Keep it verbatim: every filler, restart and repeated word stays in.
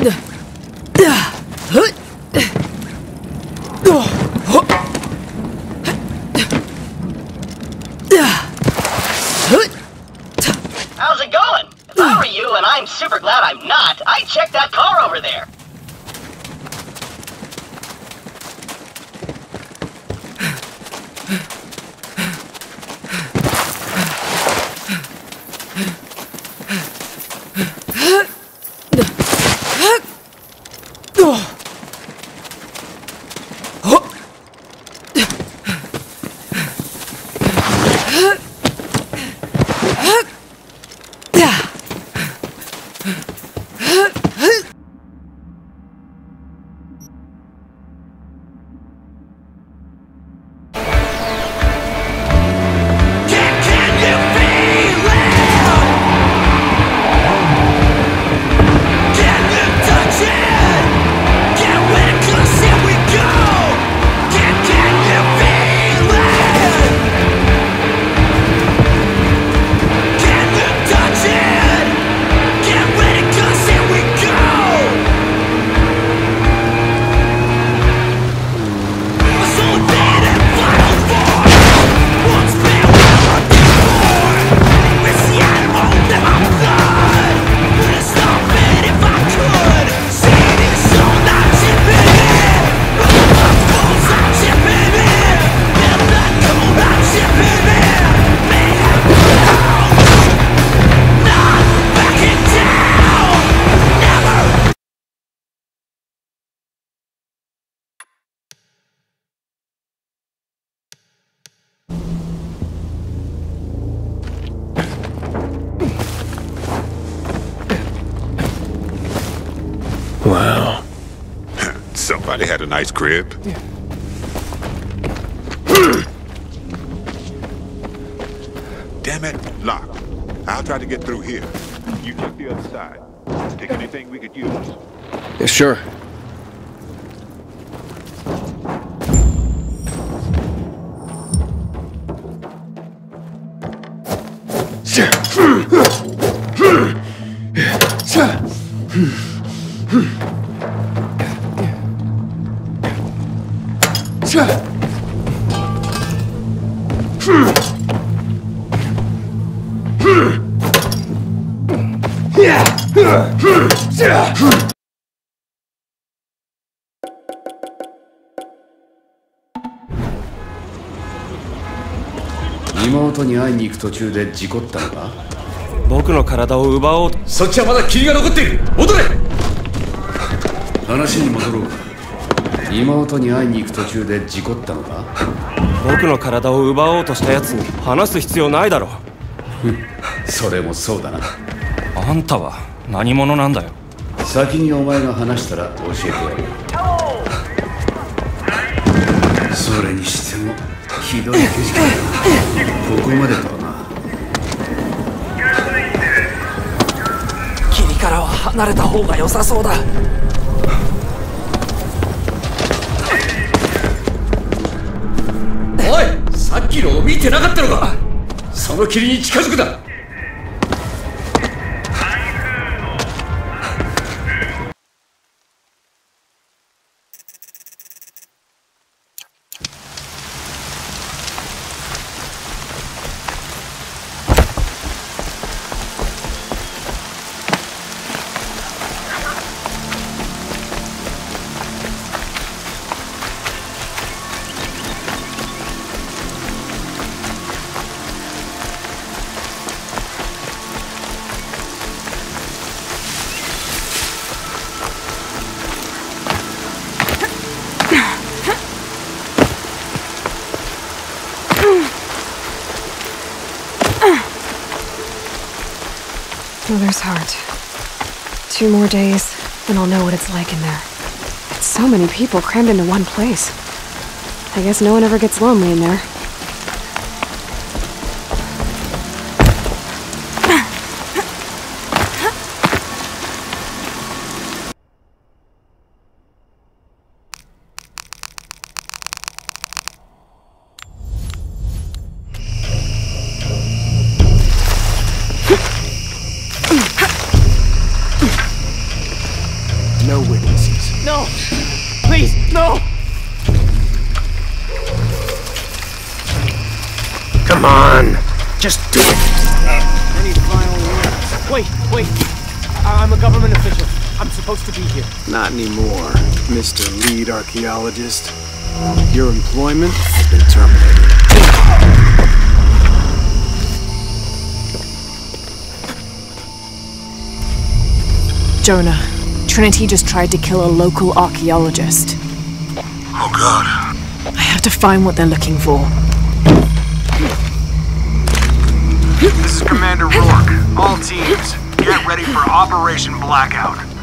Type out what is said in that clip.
How's it going? If I were you, and I'm super glad I'm not, I'd check that car over there. Wow. Somebody had a nice crib. Yeah. Damn it, locked. I'll try to get through here. You check the other side. Take anything we could use. Yeah, sure.妹に会いに行く途中で事故ったのか？僕の体を奪おうと。そっちはまだ霧が残っている。戻れ。話に戻ろう。妹に会いに行く途中で事故ったのか？僕の体を奪おうとしたやつに話す必要ないだろう。それもそうだな。あんたは何者なんだよ。先にお前が話したら教えてやる。それにしてもひどい景色だな。ここまでかな。霧からは離れた方が良さそうだ。おい、さっきのを見てなかったのか。その霧に近づくな。Miller's heart. Two more days, and I'll know what it's like in there. It's so many people crammed into one place. I guess no one ever gets lonely in there. no witnesses. No! Please, no! Come on! Just do it! Any final words? Wait, wait! I I'm a government official. I'm supposed to be here. Not anymore, Mister Lead Archaeologist. Your employment has been terminated. Jonah, Trinity just tried to kill a local archaeologist. Oh God. I have to find what they're looking for. This is Commander Rourke. All teams, get ready for Operation Blackout.